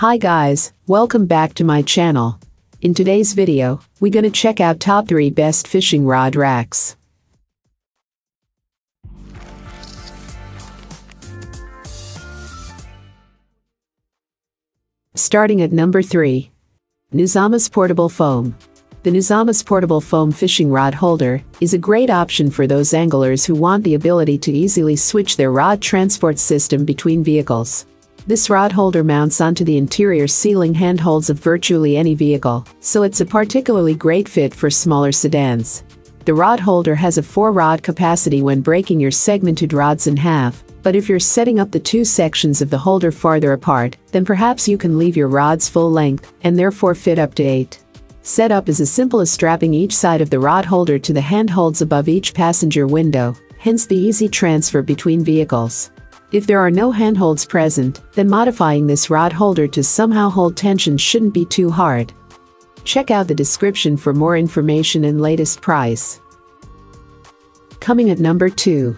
Hi guys, welcome back to my channel. In today's video, we gonna check out top 3 best fishing rod racks. Starting at number 3. Nuzamas Portable Foam. The Nuzamas Portable Foam Fishing Rod Holder is a great option for those anglers who want the ability to easily switch their rod transport system between vehicles. This rod holder mounts onto the interior ceiling handholds of virtually any vehicle, so it's a particularly great fit for smaller sedans. The rod holder has a 4-rod capacity when breaking your segmented rods in half, but if you're setting up the two sections of the holder farther apart, then perhaps you can leave your rods full length, and therefore fit up to 8. Setup is as simple as strapping each side of the rod holder to the handholds above each passenger window, hence the easy transfer between vehicles. If there are no handholds present, then modifying this rod holder to somehow hold tension shouldn't be too hard. Check out the description for more information and latest price. Coming at number 2.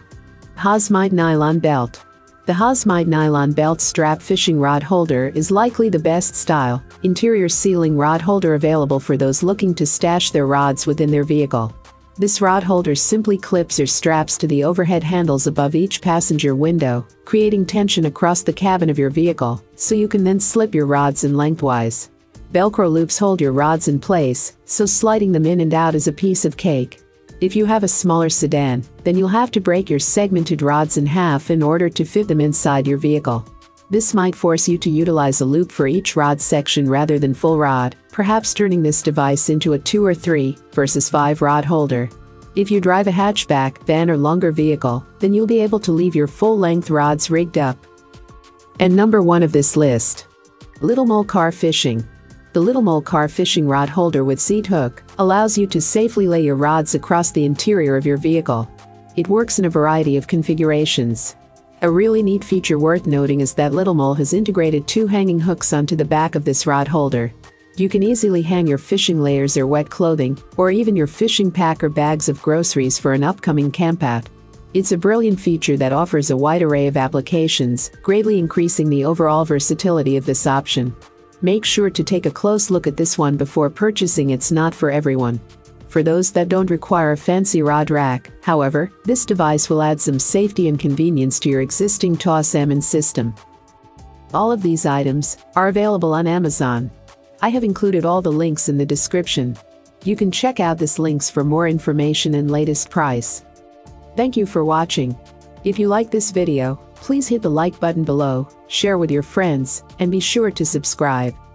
Hosmide Nylon Belt. The Hosmide Nylon Belt Strap Fishing Rod Holder is likely the best style, interior ceiling rod holder available for those looking to stash their rods within their vehicle. This rod holder simply clips or straps to the overhead handles above each passenger window, creating tension across the cabin of your vehicle, so you can then slip your rods in lengthwise. Velcro loops hold your rods in place, so sliding them in and out is a piece of cake. If you have a smaller sedan, then you'll have to break your segmented rods in half in order to fit them inside your vehicle. This might force you to utilize a loop for each rod section rather than full rod, perhaps turning this device into a 2 or 3 versus 5 rod holder. If you drive a hatchback, van or longer vehicle, then you'll be able to leave your full-length rods rigged up. And number 1 of this list. Little Mole Car Fishing. The Little Mole Car Fishing Rod Holder with Seat Hook allows you to safely lay your rods across the interior of your vehicle. It works in a variety of configurations. A really neat feature worth noting is that Little Mole has integrated 2 hanging hooks onto the back of this rod holder. You can easily hang your fishing layers or wet clothing, or even your fishing pack or bags of groceries for an upcoming campout. It's a brilliant feature that offers a wide array of applications, greatly increasing the overall versatility of this option. Make sure to take a close look at this one before purchasing, it's not for everyone. For those that don't require a fancy rod rack, however, this device will add some safety and convenience to your existing toss salmon system. All of these items are available on Amazon. I have included all the links in the description. You can check out these links for more information and latest price. Thank you for watching. If you like this video, please hit the like button below, share with your friends, and be sure to subscribe.